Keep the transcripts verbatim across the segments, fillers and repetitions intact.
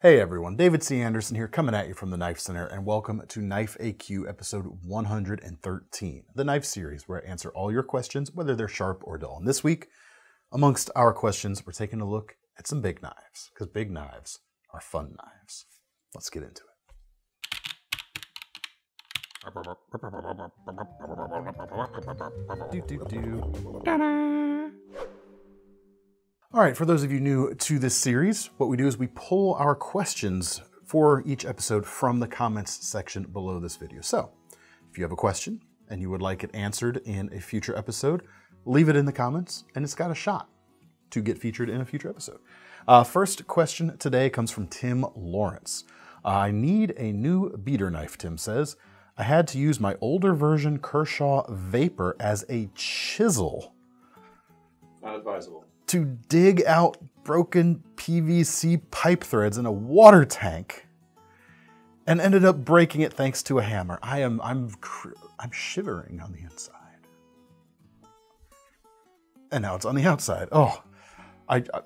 Hey everyone, David C. Anderson here, coming at you from the Knife Center, and welcome to Knife A Q episode one hundred thirteen, the knife series where I answer all your questions, whether they're sharp or dull. And this week, amongst our questions, we're taking a look at some big knives, because big knives are fun knives. Let's get into it. All right, for those of you new to this series, what we do is we pull our questions for each episode from the comments section below this video. So if you have a question and you would like it answered in a future episode, leave it in the comments and it's got a shot to get featured in a future episode. Uh, first question today comes from Tim Lawrence. I need a new beater knife, Tim says. I had to use my older version Kershaw Vapor as a chisel. Not advisable. To dig out broken P V C pipe threads in a water tank, and ended up breaking it thanks to a hammer. I am I'm I'm shivering on the inside, and now it's on the outside. Oh, I, I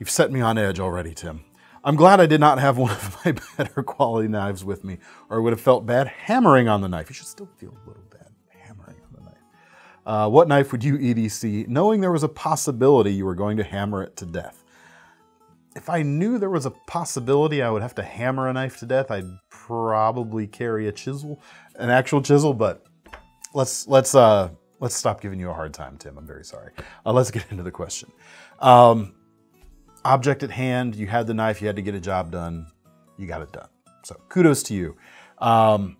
you've set me on edge already, Tim. I'm glad I did not have one of my better quality knives with me, or I would have felt bad hammering on the knife. You should still feel a little bad. Uh, what knife would you E D C, knowing there was a possibility you were going to hammer it to death? If I knew there was a possibility I would have to hammer a knife to death, I'd probably carry a chisel, an actual chisel, but let's, let's, uh, let's stop giving you a hard time, Tim. I'm very sorry. Uh, let's get into the question. Um, object at hand, you had the knife, you had to get a job done, you got it done. So kudos to you. Um,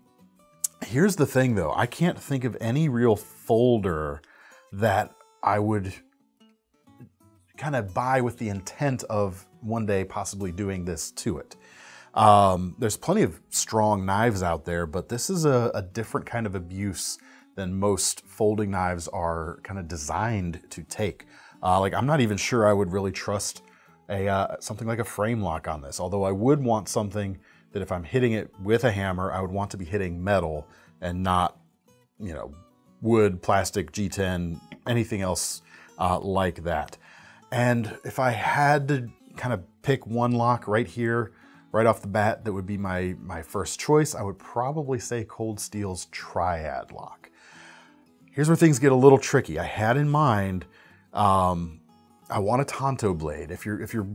Here's the thing though, I can't think of any real folder that I would kind of buy with the intent of one day possibly doing this to it. Um, there's plenty of strong knives out there, but this is a, a different kind of abuse than most folding knives are kind of designed to take. Uh, like I'm not even sure I would really trust a uh, something like a frame lock on this, although I would want something that if I'm hitting it with a hammer, I would want to be hitting metal and not, you know, wood, plastic, G ten, anything else uh, like that. And if I had to kind of pick one lock right here, right off the bat, that would be my, my first choice, I would probably say Cold Steel's Triad lock. Here's where things get a little tricky. I had in mind, um, I want a Tonto blade. If you're, if you're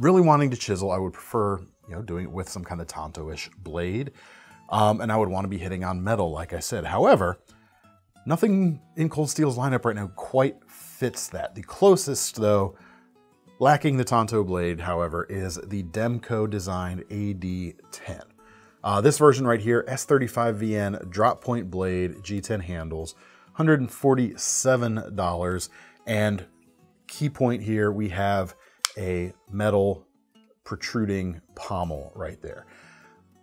really wanting to chisel, I would prefer, you know, doing it with some kind of Tonto-ish blade. Um, and I would want to be hitting on metal, like I said. However, nothing in Cold Steel's lineup right now quite fits that. The closest, though, lacking the Tonto blade, however, is the Demko designed A D ten. Uh, this version right here, S thirty-five V N, drop point blade, G ten handles, one hundred forty-seven dollars. And key point here, we have a metal protruding pommel right there.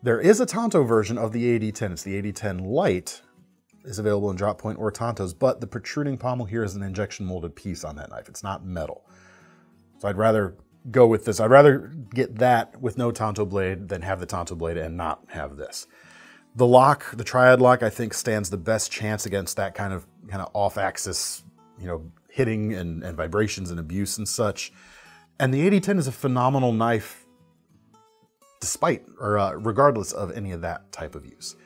There is a Tonto version of the A D ten. It's the A D ten Lite, is available in drop point or Tontos, but the protruding pommel here is an injection molded piece on that knife. It's not metal. So I'd rather go with this. I'd rather get that with no Tonto blade than have the Tonto blade and not have this. The lock, the Triad lock, I think stands the best chance against that kind of kind of off-axis, you know, hitting and, and vibrations and abuse and such. And the A D ten is a phenomenal knife despite or uh, regardless of any of that type of use.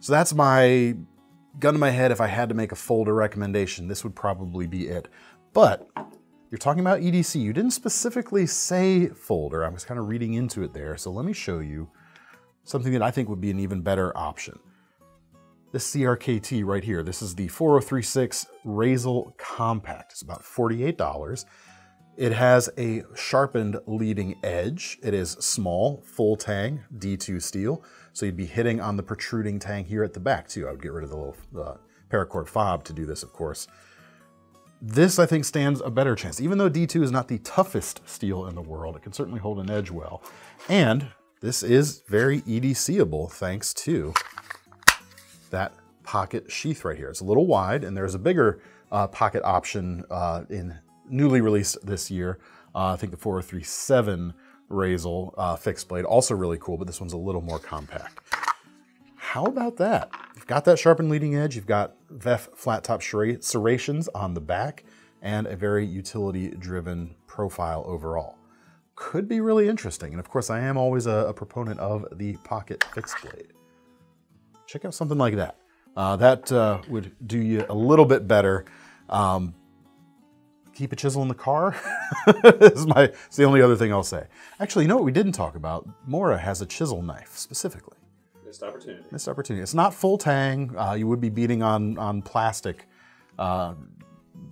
So that's my gun to my head. If I had to make a folder recommendation, this would probably be it. But you're talking about E D C. You didn't specifically say folder. I was kind of reading into it there. So let me show you something that I think would be an even better option. This C R K T right here. This is the four oh three six Razel Compact. It's about forty-eight dollars. It has a sharpened leading edge. It is small, full tang, D two steel. So you'd be hitting on the protruding tang here at the back too. I would get rid of the little uh, paracord fob to do this, of course. This, I think, stands a better chance. Even though D two is not the toughest steel in the world, it can certainly hold an edge well. And this is very EDCable thanks to that pocket sheath right here. It's a little wide, and there's a bigger uh, pocket option uh, in newly released this year. Uh, I think the four oh three seven Razel uh, fixed blade, also really cool, but this one's a little more compact. How about that? You've got that sharpened leading edge, you've got V E F flat top serrations on the back, and a very utility driven profile overall. could be really interesting. And of course, I am always a, a proponent of the pocket fixed blade. Check out something like that. Uh, that uh, would do you a little bit better. Um, keep a chisel in the car. It's my, it's the only other thing I'll say. Actually, you know what we didn't talk about? Mora has a chisel knife specifically. Missed opportunity. Missed opportunity. It's not full tang. Uh, you would be beating on, on plastic uh,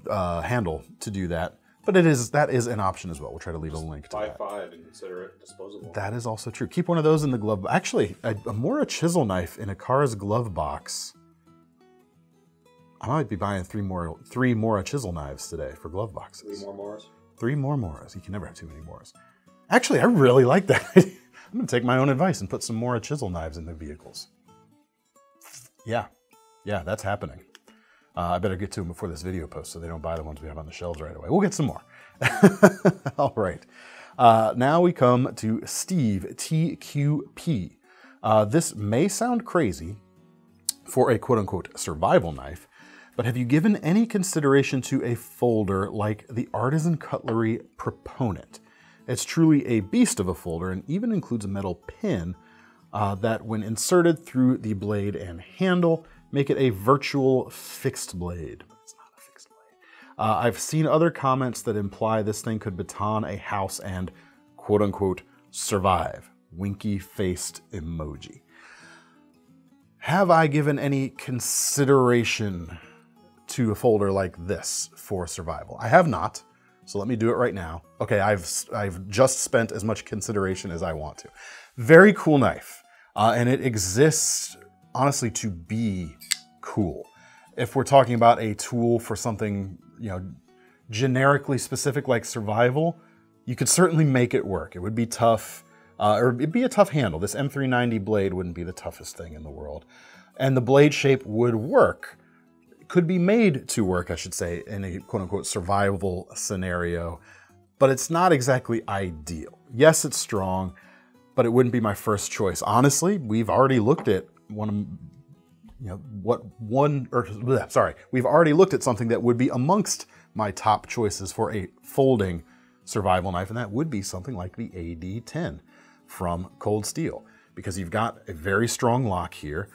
uh, handle to do that. But it is, that is an option as well. We'll try to leave Just a link to buy that. Buy five and consider it disposable. That is also true. Keep one of those in the glove box. Actually, a, a Mora chisel knife in a car's glove box. I might be buying three more three Mora chisel knives today for glove boxes. Three more Moras? Three more Moras. You can never have too many Moras. Actually, I really like that. I'm gonna take my own advice and put some Mora chisel knives in the vehicles. Yeah, yeah, that's happening. Uh, I better get to them before this video posts so they don't buy the ones we have on the shelves right away. We'll get some more. All right. Uh, now we come to Steve T Q P. Uh, this may sound crazy for a quote-unquote survival knife, but have you given any consideration to a folder like the Artisan Cutlery Proponent? It's truly a beast of a folder and even includes a metal pin uh, that, when inserted through the blade and handle, make it a virtual fixed blade. But it's not a fixed blade. Uh, I've seen other comments that imply this thing could baton a house and quote unquote survive. Winky faced emoji. Have I given any consideration to a folder like this for survival? I have not. So let me do it right now. Okay, I've, I've just spent as much consideration as I want to. Very cool knife, uh, and it exists honestly to be cool. If we're talking about a tool for something, you know, generically specific like survival, you could certainly make it work. It would be tough, uh, or it'd be a tough handle. This M three ninety blade wouldn't be the toughest thing in the world. And the blade shape would work. Could be made to work, I should say, in a quote-unquote survival scenario, but it's not exactly ideal. Yes, it's strong, but it wouldn't be my first choice. Honestly, we've already looked at one of, you know, what one, or bleh, sorry, we've already looked at something that would be amongst my top choices for a folding survival knife, and that would be something like the A D ten from Cold Steel, because you've got a very strong lock here.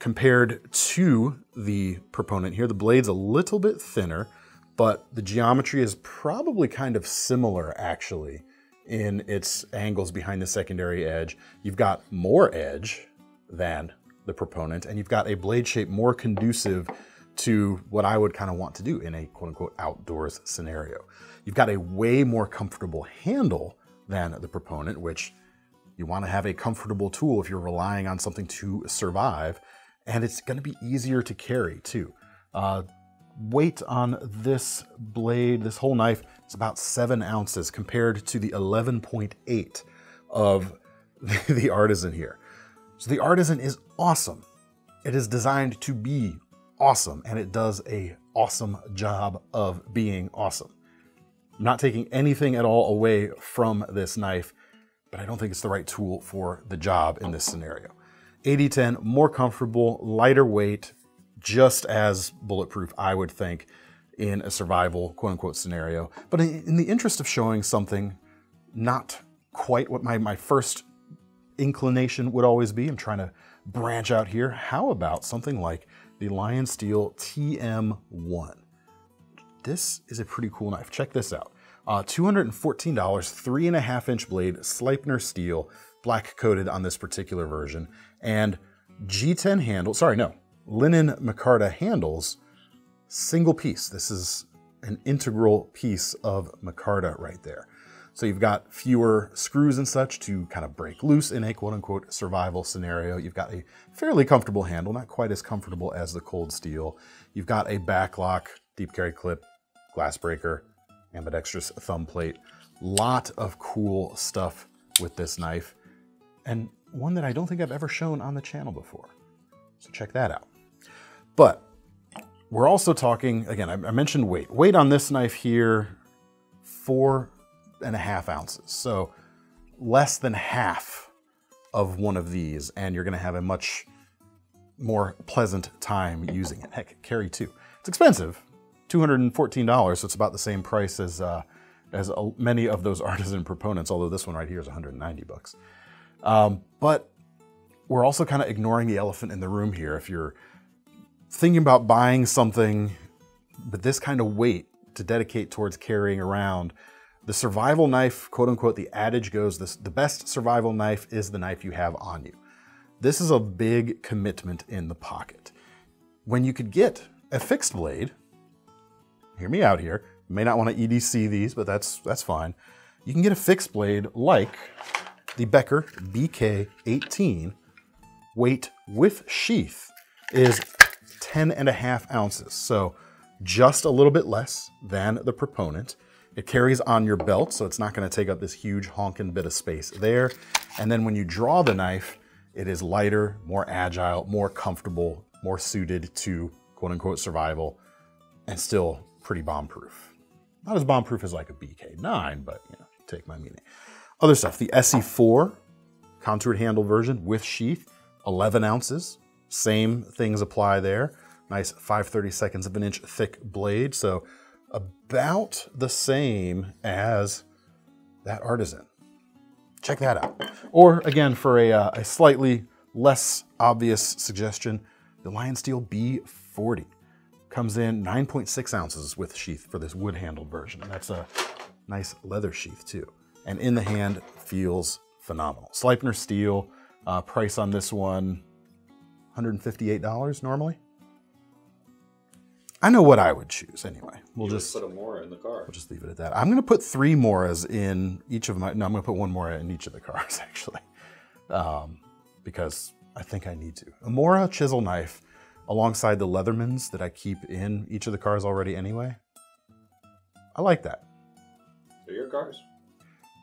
Compared to the Proponent here, the blade's a little bit thinner, but the geometry is probably kind of similar, actually, in its angles behind the secondary edge. You've got more edge than the Proponent, and you've got a blade shape more conducive to what I would kind of want to do in a quote-unquote outdoors scenario. You've got a way more comfortable handle than the Proponent, which you want to have a comfortable tool if you're relying on something to survive. And it's going to be easier to carry too. Uh, weight on this blade, this whole knife, is about seven ounces compared to the eleven point eight of the, the Artisan here. So the Artisan is awesome. It is designed to be awesome, and it does a awesome job of being awesome. I'm not taking anything at all away from this knife, but I don't think it's the right tool for the job in this scenario. A D ten, more comfortable, lighter weight, just as bulletproof, I would think, in a survival quote-unquote scenario. But in, in the interest of showing something not quite what my, my first inclination would always be, I'm trying to branch out here, how about something like the Lion Steel T M one? This is a pretty cool knife. Check this out. Uh, two hundred fourteen dollars, three and a half inch blade, Sleipner steel, black coated on this particular version, and G ten handle, sorry, no, linen micarta handles, single piece. This is an integral piece of micarta right there. So you've got fewer screws and such to kind of break loose in a quote unquote survival scenario. You've got a fairly comfortable handle, not quite as comfortable as the Cold Steel. You've got a back lock, deep carry clip, glass breaker, ambidextrous thumb plate. Lot of cool stuff with this knife, and one that I don't think I've ever shown on the channel before. So check that out. But we're also talking, again, I mentioned weight. Weight on this knife here, four and a half ounces. So less than half of one of these, and you're gonna have a much more pleasant time using it. Heck, carry two. It's expensive, two hundred fourteen dollars, so it's about the same price as uh, as many of those Artisan Proponents, although this one right here is one hundred ninety bucks. Um, but we're also kind of ignoring the elephant in the room here. If you're thinking about buying something with this kind of weight to dedicate towards carrying around, the survival knife, quote unquote, the adage goes, this, the best survival knife is the knife you have on you. This is a big commitment in the pocket. When you could get a fixed blade, hear me out here, you may not want to E D C these, but that's, that's fine. You can get a fixed blade like the Becker B K eighteen, weight with sheath is ten and a half ounces. So just a little bit less than the Proponent. It carries on your belt, so it's not gonna take up this huge honking bit of space there. And then when you draw the knife, it is lighter, more agile, more comfortable, more suited to quote unquote survival, and still pretty bomb-proof. Not as bomb-proof as like a B K nine, but you know, take my meaning. Other stuff, the S E four contoured handle version with sheath, eleven ounces. Same things apply there. Nice five thirty-seconds of an inch thick blade. So about the same as that Artisan. Check that out. Or again, for a, uh, a slightly less obvious suggestion, the Lion Steel B forty comes in nine point six ounces with sheath for this wood-handled version. And that's a nice leather sheath too. And in the hand feels phenomenal. Sleipner steel, uh, price on this one, one hundred fifty-eight dollars normally. I know what I would choose anyway. We'll you just put a Mora in the car. We'll just leave it at that. I'm going to put three Moras in each of my, no, I'm going to put one Mora in each of the cars actually, um, because I think I need to. A Mora chisel knife alongside the Leathermans that I keep in each of the cars already anyway. I like that. They're your cars.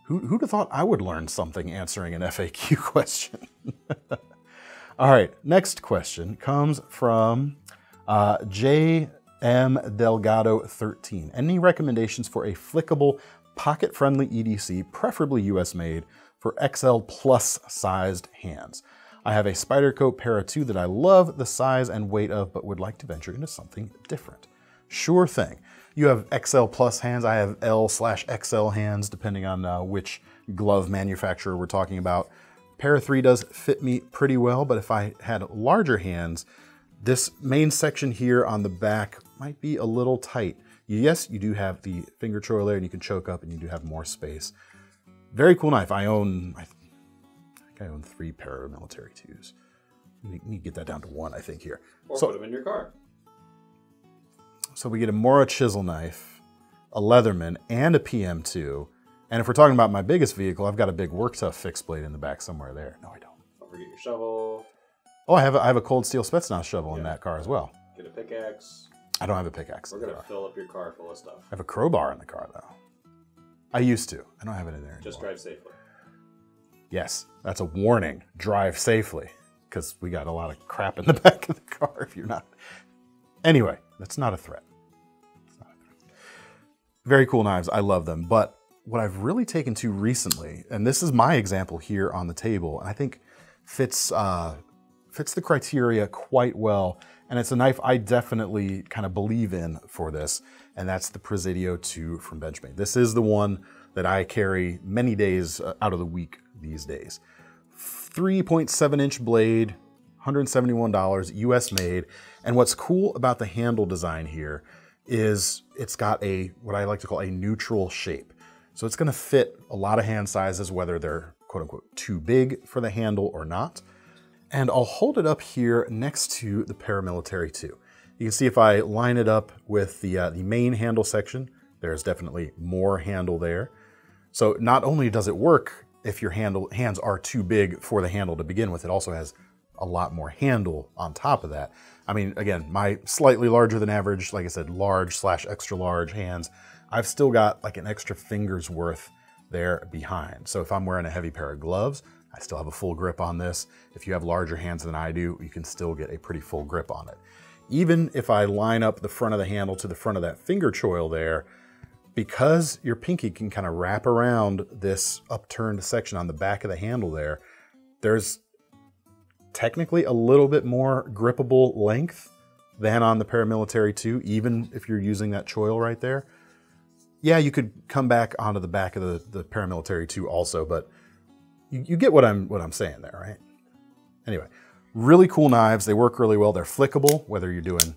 Who, who'd have thought I would learn something answering an F A Q question? All right, next question comes from uh, J M Delgado thirteen. Any recommendations for a flickable, pocket-friendly E D C, preferably U S made, for X L plus sized hands? I have a Spyderco Para two that I love the size and weight of, but would like to venture into something different. Sure thing. You have X L plus hands. I have L slash X L hands, depending on uh, which glove manufacturer we're talking about. Para three does fit me pretty well, but if I had larger hands, this main section here on the back might be a little tight. Yes, you do have the finger choil there and you can choke up and you do have more space. Very cool knife. I own, I think I own three Paramilitary twos. We need to get that down to one, I think, here. Or so, put them in your car. So we get a Mora chisel knife, a Leatherman, and a P M two. And if we're talking about my biggest vehicle, I've got a big Work Tough fixed blade in the back somewhere there. No, I don't. Don't forget your shovel. Oh, I have a, I have a Cold Steel Spetsnaz shovel yeah. in that car as well. Get a pickaxe. I don't have a pickaxe. We're going to fill up your car full of stuff. I have a crowbar in the car, though. I used to. I don't have it in there anymore. Just drive safely. Yes, that's a warning. Drive safely, because we got a lot of crap in the back of the car if you're not. Anyway, that's not a threat. It's not a threat. Very cool knives. I love them. But what I've really taken to recently, and this is my example here on the table, and I think fits uh, fits the criteria quite well, and it's a knife I definitely kind of believe in for this, and that's the Presidio two from Benchmade. This is the one that I carry many days out of the week these days. three point seven inch blade, one hundred seventy-one dollars, U S made, and what's cool about the handle design here is it's got a, what I like to call a neutral shape. So it's gonna fit a lot of hand sizes, whether they're quote unquote too big for the handle or not. And I'll hold it up here next to the Paramilitary two. You can see if I line it up with the, uh, the main handle section, there's definitely more handle there. So not only does it work if your handle, hands are too big for the handle to begin with, it also has a lot more handle on top of that. I mean, again, my slightly larger than average, like I said, large slash extra large hands, I've still got like an extra finger's worth there behind. So if I'm wearing a heavy pair of gloves, I still have a full grip on this. If you have larger hands than I do, you can still get a pretty full grip on it. Even if I line up the front of the handle to the front of that finger choil there, because your pinky can kind of wrap around this upturned section on the back of the handle there, there's technically a little bit more grippable length than on the Paramilitary two, even if you're using that choil right there. yeah, you could come back onto the back of the, the Paramilitary two also, but you, you get what I'm what I'm saying there, right? Anyway, really cool knives. They work really well. They're flickable, whether you're doing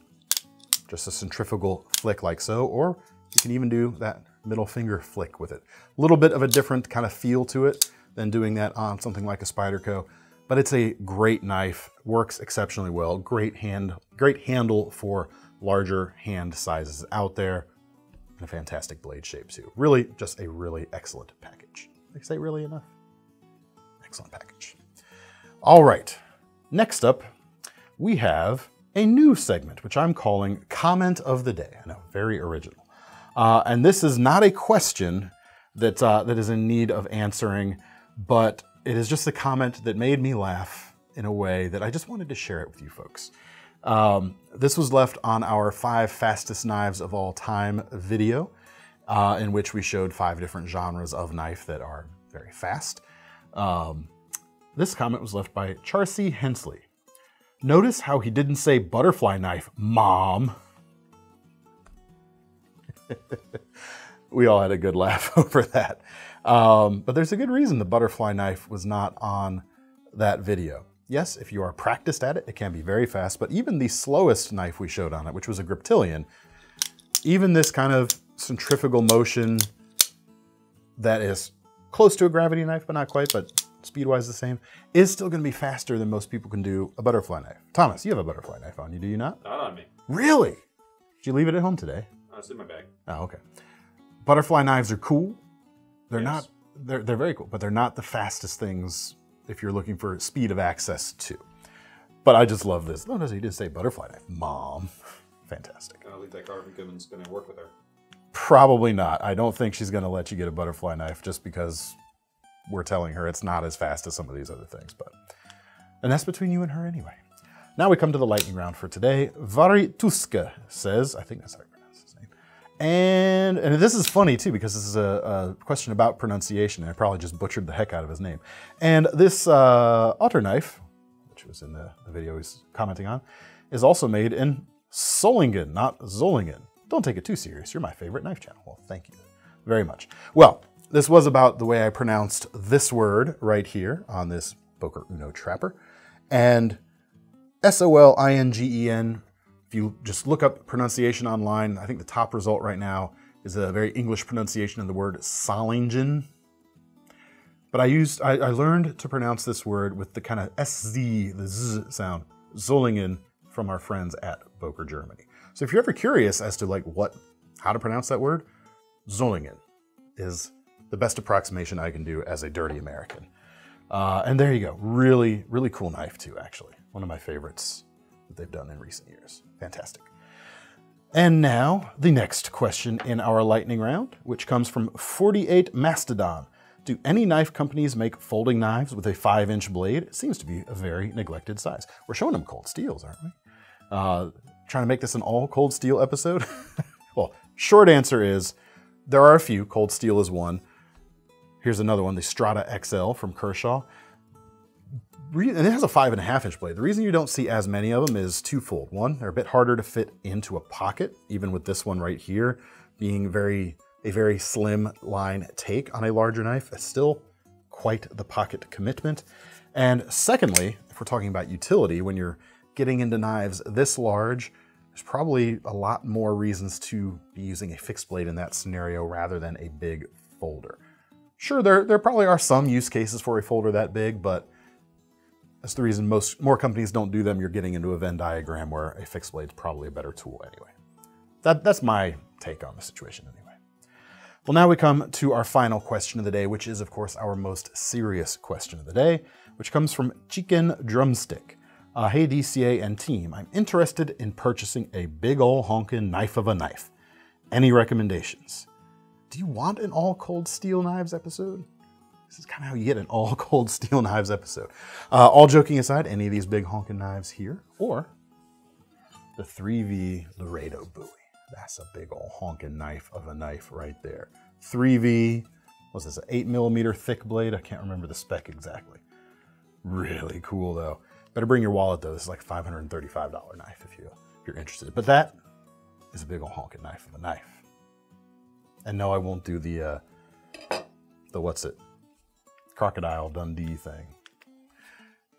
just a centrifugal flick like so, or you can even do that middle finger flick with it. A little bit of a different kind of feel to it than doing that on something like a Spyderco, but it's a great knife, works exceptionally well. Great hand, great handle for larger hand sizes out there, and a fantastic blade shape too. Really, just a really excellent package. Did I say really enough? Excellent package. All right, next up, we have a new segment, which I'm calling Comment of the Day. I know, very original. Uh, and this is not a question that, uh, that is in need of answering, but it is just a comment that made me laugh in a way that I just wanted to share it with you folks. Um, this was left on our five fastest knives of all time video, uh, in which we showed five different genres of knife that are very fast. Um, this comment was left by Charcy Hensley. Notice how he didn't say butterfly knife, mom. We all had a good laugh over that. Um, but there's a good reason the butterfly knife was not on that video. Yes, if you are practiced at it, it can be very fast, but even the slowest knife we showed on it, which was a Griptilian, even this kind of centrifugal motion that is close to a gravity knife, but not quite, but speed-wise the same, is still gonna be faster than most people can do a butterfly knife. Thomas, you have a butterfly knife on you, do you not? Not on me. Really? Did you leave it at home today? No, it's in my bag. Oh, okay. Butterfly knives are cool. They're yes. not, they're, they're very cool, but they're not the fastest things if you're looking for speed of access to. But I just love this. No, no, he did say butterfly knife, mom. Fantastic. I'll leave that card and Goodman's gonna work with her. Probably not. I don't think she's gonna let you get a butterfly knife just because we're telling her it's not as fast as some of these other things, but, and that's between you and her anyway. Now we come to the lightning round for today. Varituska says, I think that's how I pronounce his name. And, and this is funny too, because this is a, a question about pronunciation, and I probably just butchered the heck out of his name. And this uh, otter knife, which was in the, the video he's commenting on, is also made in Solingen, not Solingen. Don't take it too serious. You're my favorite knife channel. Well, thank you very much. Well, this was about the way I pronounced this word right here on this Boker Uno Trapper. And S O L I N G E N, if you just look up pronunciation online, I think the top result right now is a very English pronunciation of the word Solingen. But I used, I, I learned to pronounce this word with the kind of S Z, the Z sound, Solingen, from our friends at Boker Germany. So if you're ever curious as to like what, how to pronounce that word, Solingen is the best approximation I can do as a dirty American. Uh, and there you go. Really, really cool knife too, actually. One of my favorites that they've done in recent years. Fantastic. And now the next question in our lightning round, which comes from forty-eight Mastodon. Do any knife companies make folding knives with a five inch blade? It seems to be a very neglected size. We're showing them Cold Steels, aren't we? Uh, trying to make this an all Cold Steel episode? Well, short answer is there are a few. Cold Steel is one. Here's another one, the Strata X L from Kershaw. And it has a five and a half inch blade. The reason you don't see as many of them is twofold. One, they're a bit harder to fit into a pocket, even with this one right here being very a very slim line take on a larger knife. It's still quite the pocket commitment. And secondly, if we're talking about utility, when you're getting into knives this large, there's probably a lot more reasons to be using a fixed blade in that scenario rather than a big folder. Sure, there, there probably are some use cases for a folder that big, but that's the reason most more companies don't do them. You're getting into a Venn diagram where a fixed blade's probably a better tool anyway. That, that's my take on the situation anyway. Well, now we come to our final question of the day, which is, of course, our most serious question of the day, which comes from Chicken Drumstick. Uh, hey, D C A and team, I'm interested in purchasing a big ol' honkin' knife of a knife. Any recommendations? Do you want an all Cold Steel Knives episode? This is kind of how you get an all Cold Steel Knives episode. Uh, all joking aside, any of these big honkin' knives here, or the three V Laredo Bowie. That's a big old honkin' knife of a knife right there. three V, what's this, an eight millimeter thick blade? I can't remember the spec exactly. Really cool though. Better bring your wallet though. This is like a five hundred thirty-five dollar knife if, you, if you're interested. But that is a big old honkin' knife of a knife. And no, I won't do the, uh, the what's it, Crocodile Dundee thing.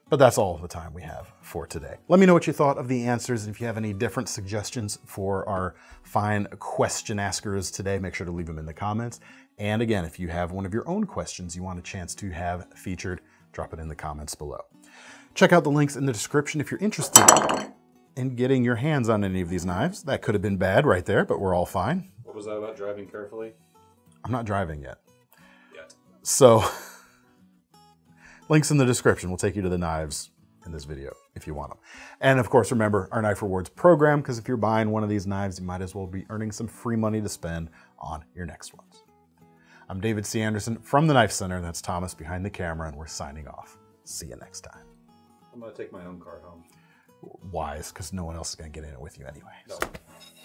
But that's all the time we have for today. Let me know what you thought of the answers, and if you have any different suggestions for our fine question askers today, make sure to leave them in the comments. And again, if you have one of your own questions you want a chance to have featured, drop it in the comments below. Check out the links in the description if you're interested in getting your hands on any of these knives. That could have been bad right there, but we're all fine. What was that about driving carefully? I'm not driving yet. Yet. So... links in the description will take you to the knives in this video if you want them. And of course, remember our Knife Rewards program, because if you're buying one of these knives, you might as well be earning some free money to spend on your next ones. I'm David C. Anderson from the Knife Center, and that's Thomas behind the camera, and we're signing off. See you next time. I'm gonna take my own car home. Wise, because no one else is gonna get in it with you anyway. No. So.